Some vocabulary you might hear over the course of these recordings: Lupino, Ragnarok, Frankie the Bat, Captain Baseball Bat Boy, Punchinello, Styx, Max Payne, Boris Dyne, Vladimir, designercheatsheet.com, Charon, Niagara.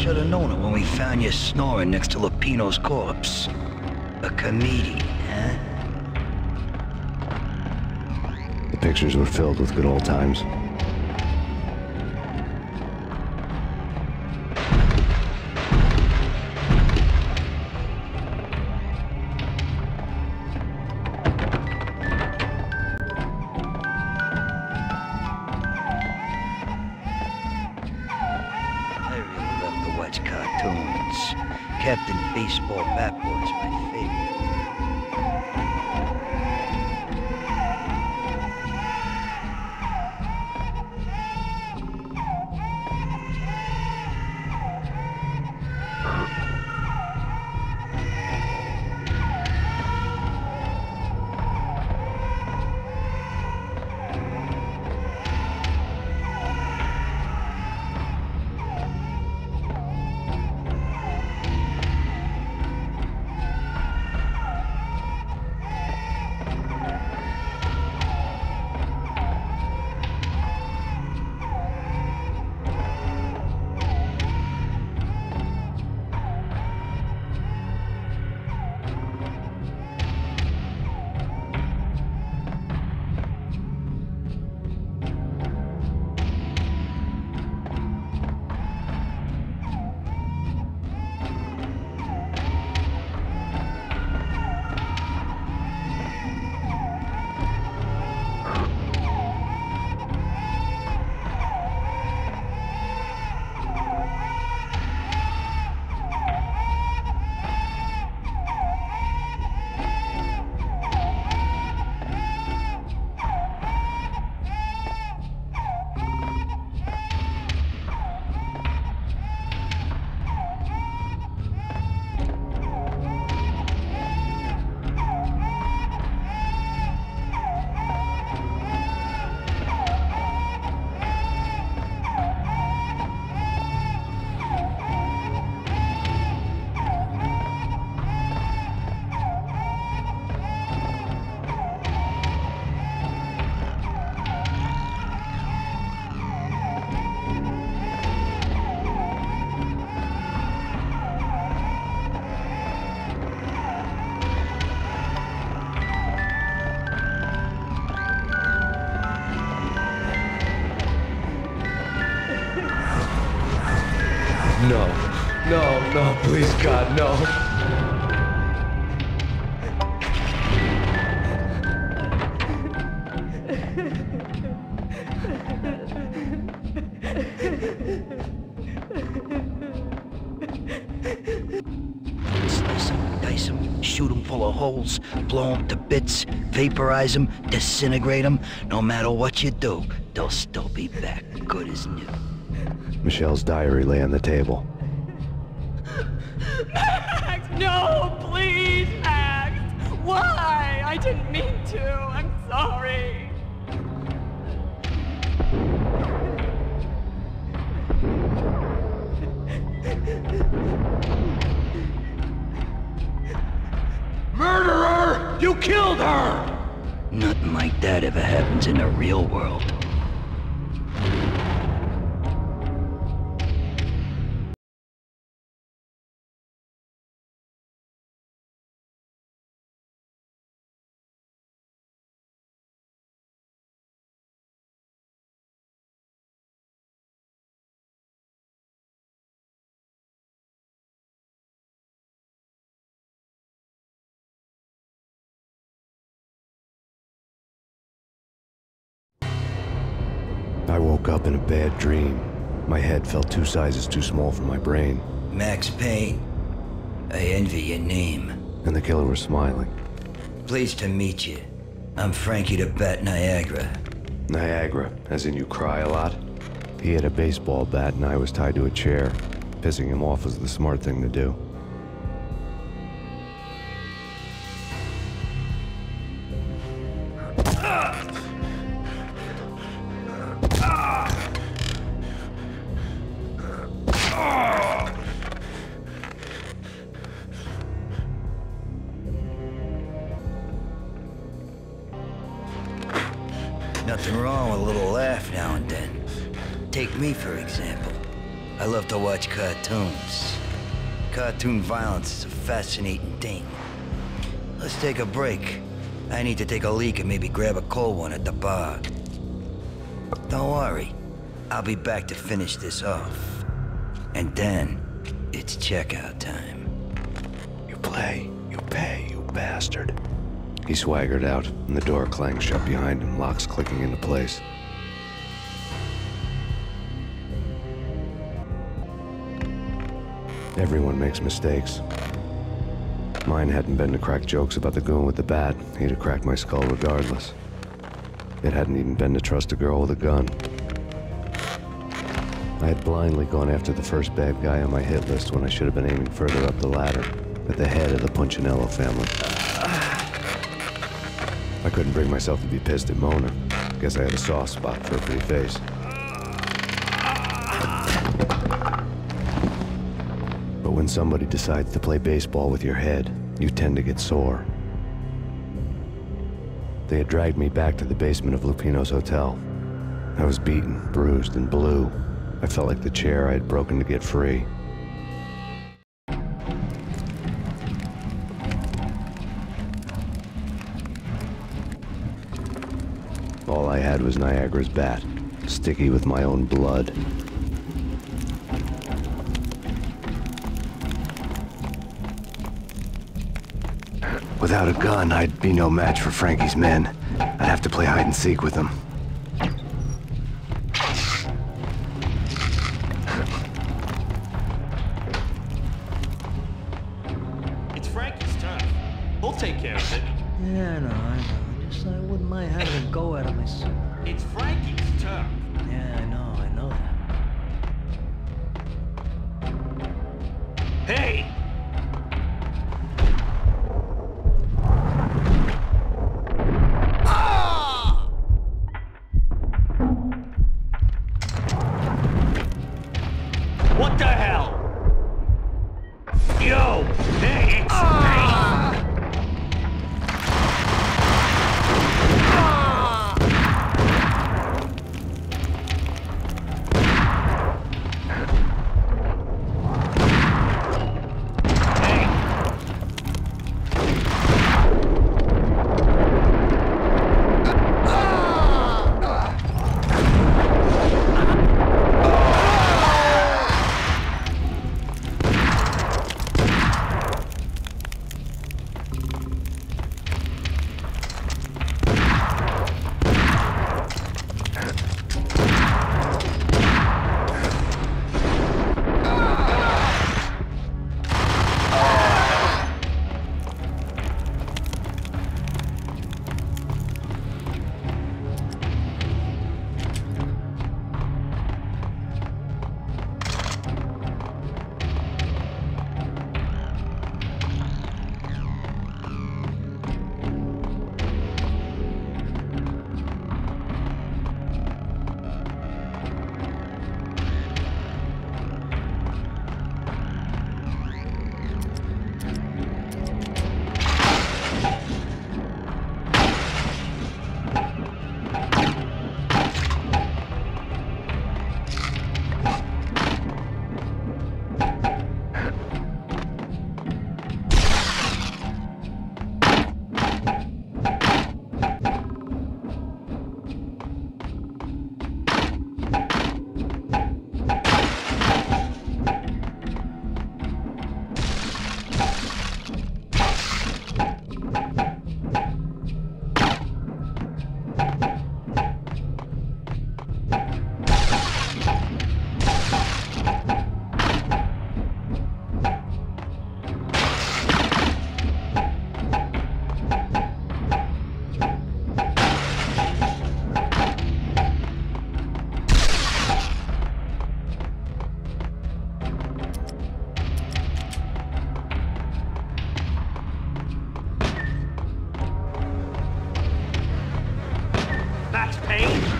Should have known it when we found you snoring next to Lupino's corpse. A comedian, huh? The pictures were filled with good old times. Cartoons. Captain Baseball Bat Boy is my No, no, no, please, God, no. Shoot him full of holes, blow him to bits, vaporize him, disintegrate him. No matter what you do, they'll still be back, good as new. Michelle's diary lay on the table. Max! No, please, Max! Why? I didn't mean to. I'm sorry. Murderer! You killed her! Nothing like that ever happens in the real world. I woke up in a bad dream. My head felt 2 sizes too small for my brain. Max Payne. I envy your name. And the killer was smiling. Pleased to meet you. I'm Frankie the Bat Niagara. Niagara, as in you cry a lot? He had a baseball bat and I was tied to a chair. Pissing him off was the smart thing to do. Nothing wrong with a little laugh now and then. Take me, for example. I love to watch cartoons. Cartoon violence is a fascinating thing. Let's take a break. I need to take a leak and maybe grab a cold one at the bar. Don't worry. I'll be back to finish this off. And then, it's checkout time. You play, you pay, you bastard. He swaggered out, and the door clanged shut behind him, locks clicking into place. Everyone makes mistakes. Mine hadn't been to crack jokes about the goon with the bat. He'd have cracked my skull regardless. It hadn't even been to trust a girl with a gun. I had blindly gone after the first bad guy on my hit list when I should have been aiming further up the ladder, at the head of the Punchinello family. I couldn't bring myself to be pissed at Mona. Guess I had a soft spot for a pretty face. But when somebody decides to play baseball with your head, you tend to get sore. They had dragged me back to the basement of Lupino's hotel. I was beaten, bruised, and blue. I felt like the chair I had broken to get free. All I had was Niagara's bat, sticky with my own blood. Without a gun, I'd be no match for Frankie's men. I'd have to play hide-and-seek with them. Max Payne?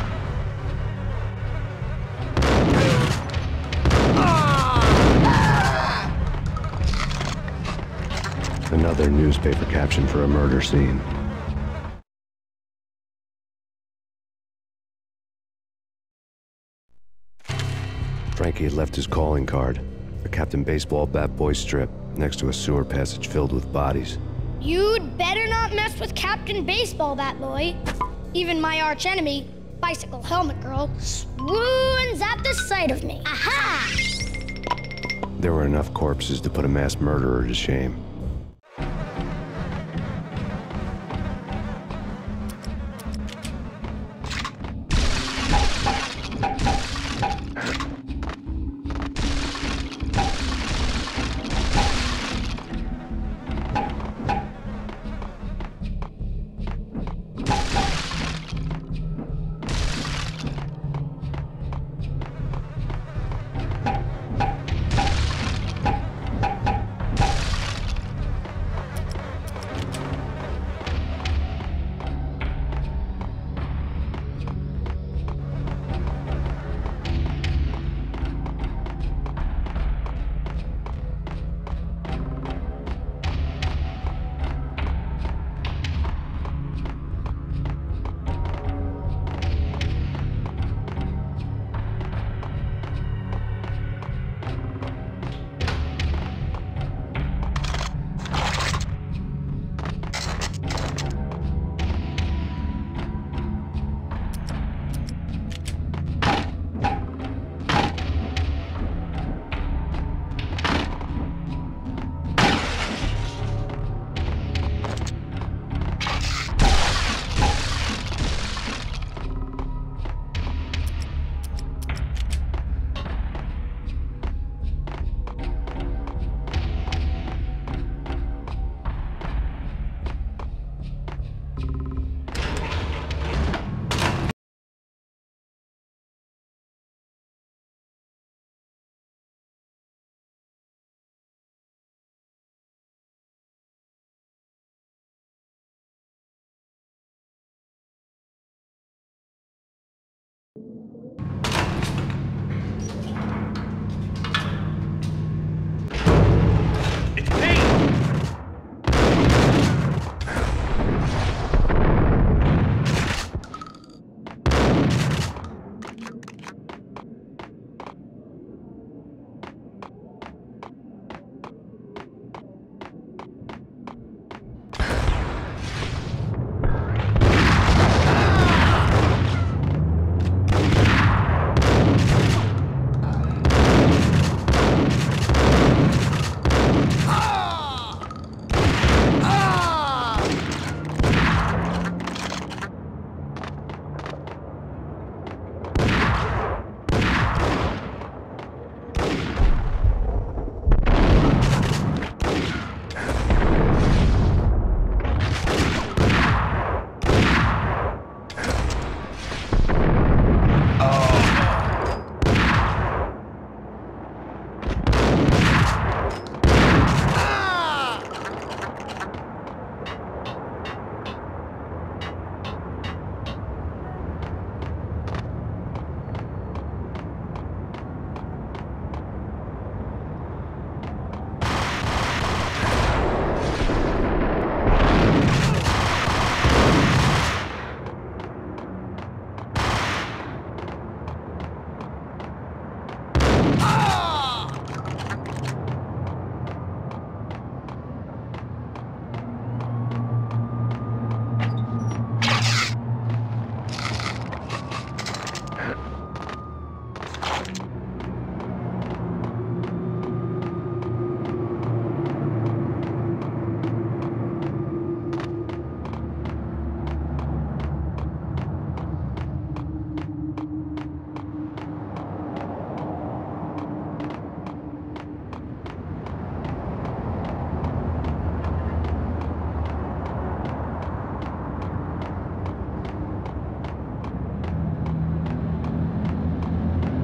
Another newspaper caption for a murder scene. Frankie had left his calling card, a Captain Baseball Bat Boy strip, next to a sewer passage filled with bodies. You'd better not mess with Captain Baseball Bat Boy. Even my arch enemy, Bicycle Helmet Girl, swoons at the sight of me. Aha! There were enough corpses to put a mass murderer to shame.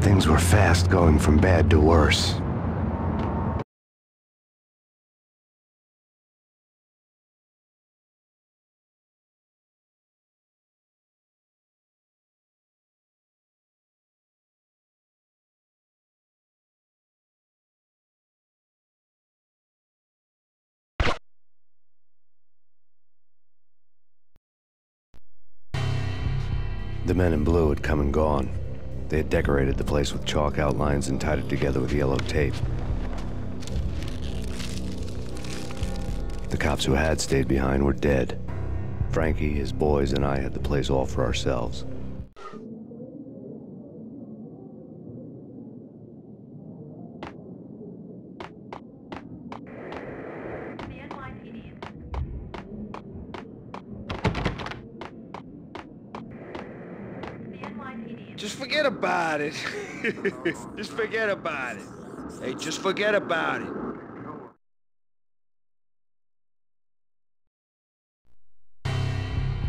Things were fast going from bad to worse. The men in blue had come and gone. They had decorated the place with chalk outlines and tied it together with yellow tape. The cops who had stayed behind were dead. Frankie, his boys, and I had the place all for ourselves. Just forget about it. Just forget about it. Hey, just forget about it.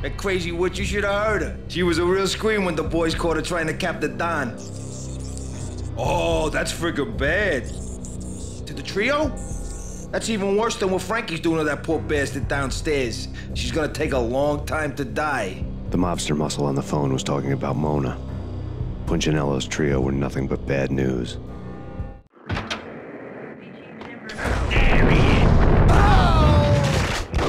That crazy witch, you should have heard her. She was a real scream when the boys caught her trying to cap the Don. Oh, that's friggin' bad. To the trio? That's even worse than what Frankie's doing to that poor bastard downstairs. She's gonna take a long time to die. The mobster muscle on the phone was talking about Mona. Punchinello's trio were nothing but bad news. There he is. Oh! Ah! Oh!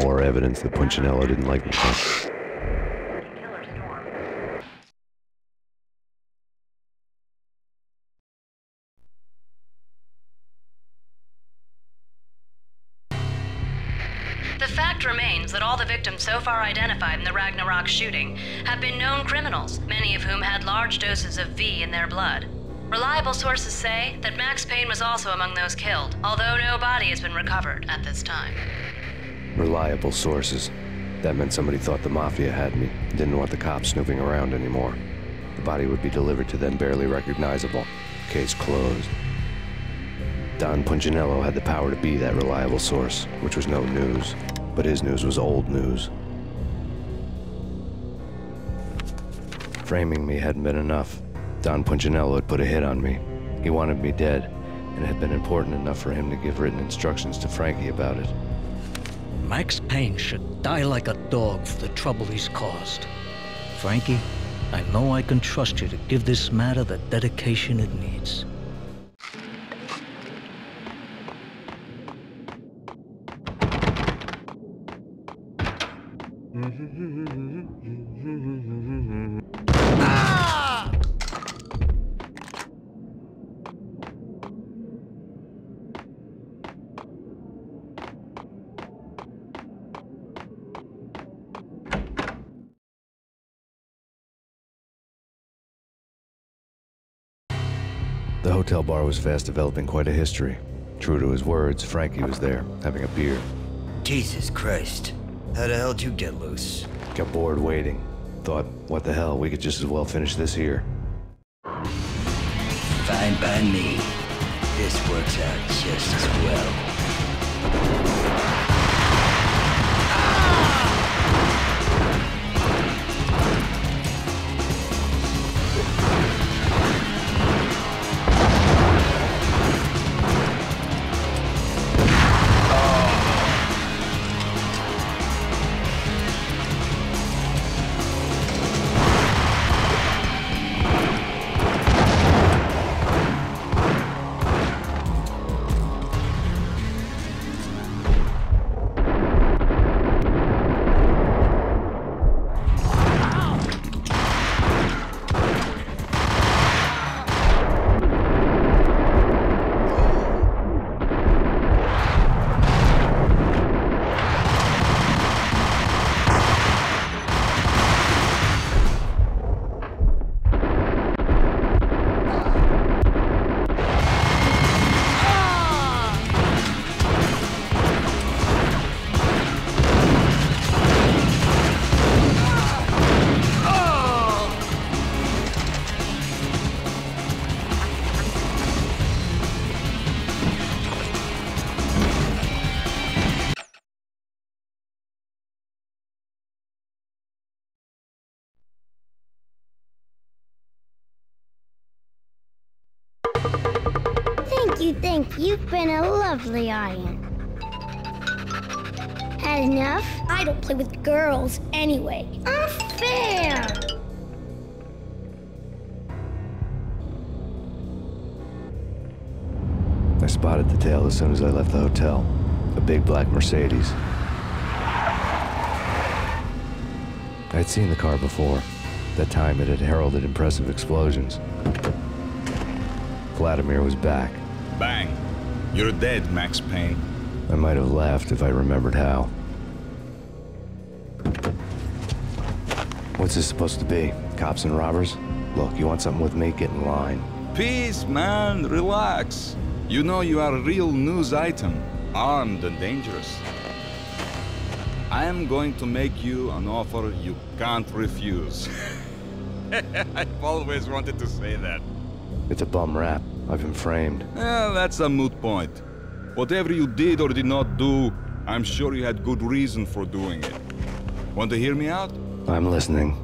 More evidence that Punchinello didn't like me. The fact remains that all the victims so far identified in the Ragnarok shooting have been known criminals, many of whom had large doses of V in their blood. Reliable sources say that Max Payne was also among those killed, although no body has been recovered at this time. Reliable sources. That meant somebody thought the mafia had me, didn't want the cops snooping around anymore. The body would be delivered to them barely recognizable. Case closed. Don Punchinello had the power to be that reliable source, which was no news, but his news was old news. Framing me hadn't been enough. Don Punchinello had put a hit on me. He wanted me dead, and it had been important enough for him to give written instructions to Frankie about it. Max Payne should die like a dog for the trouble he's caused. Frankie, I know I can trust you to give this matter the dedication it needs. The hotel bar was fast developing quite a history. True to his words, Frankie was there, having a beer. Jesus Christ. How the hell did you get loose? Got bored waiting. Thought, what the hell, we could just as well finish this here. Fine by me. This works out just as well. Ah! you think you've been a lovely audience. Had enough? I don't play with girls anyway. Unfair! I spotted the tail as soon as I left the hotel. A big black Mercedes. I'd seen the car before. That time it had heralded impressive explosions. Vladimir was back. Bang! You're dead, Max Payne. I might have laughed if I remembered how. What's this supposed to be? Cops and robbers? Look, you want something with me? Get in line. Peace, man. Relax. You know you are a real news item. Armed and dangerous. I am going to make you an offer you can't refuse. I've always wanted to say that. It's a bum rap. I've been framed. Yeah, that's a moot point. Whatever you did or did not do, I'm sure you had good reason for doing it. Want to hear me out? I'm listening.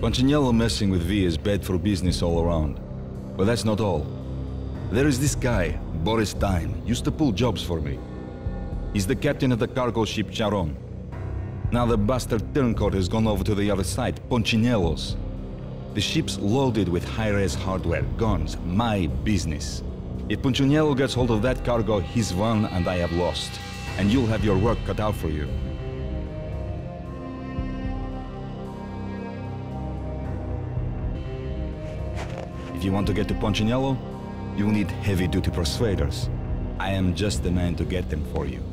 Punchinello messing with V is bad for business all around. But that's not all. There is this guy, Boris Dyne, used to pull jobs for me. He's the captain of the cargo ship Charon. Now the bastard turncoat has gone over to the other side, Punchinello's. The ship's loaded with high-res hardware, guns, my business. If Punchinello gets hold of that cargo, he's won and I have lost. And you'll have your work cut out for you. If you want to get to Punchinello, you need heavy-duty persuaders. I am just the man to get them for you.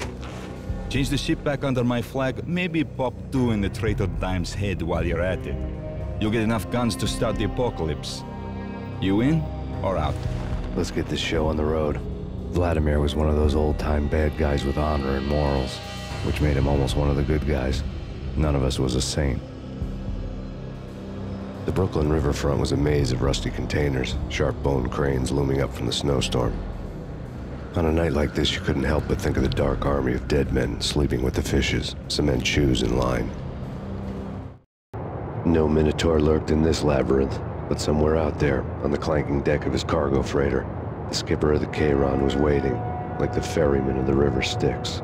Change the ship back under my flag, maybe pop two in the traitor Dime's head while you're at it. You'll get enough guns to start the apocalypse. You in or out? Let's get this show on the road. Vladimir was one of those old-time bad guys with honor and morals, which made him almost one of the good guys. None of us was a saint. The Brooklyn riverfront was a maze of rusty containers, sharp bone cranes looming up from the snowstorm. On a night like this, you couldn't help but think of the dark army of dead men sleeping with the fishes, cement shoes in line. No minotaur lurked in this labyrinth, but somewhere out there, on the clanking deck of his cargo freighter, the skipper of the Charon was waiting, like the ferryman of the river Styx.